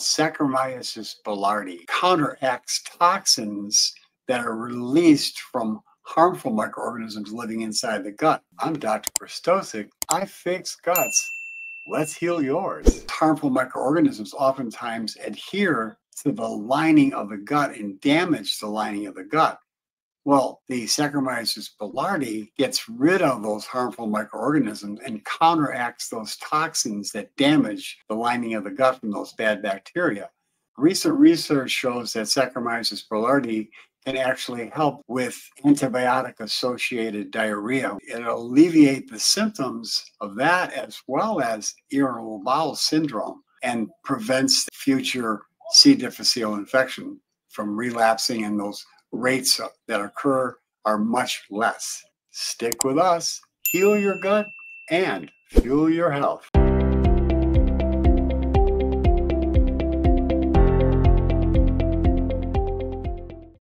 Saccharomyces boulardii counteracts toxins that are released from harmful microorganisms living inside the gut. I'm Dr. Pristosic. I fix guts. Let's heal yours. Harmful microorganisms oftentimes adhere to the lining of the gut and damage the lining of the gut. Well, the Saccharomyces boulardii gets rid of those harmful microorganisms and counteracts those toxins that damage the lining of the gut from those bad bacteria. Recent research shows that Saccharomyces boulardii can actually help with antibiotic-associated diarrhea. It'll alleviate the symptoms of that as well as irritable bowel syndrome and prevents future C. difficile infection from relapsing, and those rates that occur are much less. Stick with us, heal your gut, and fuel your health.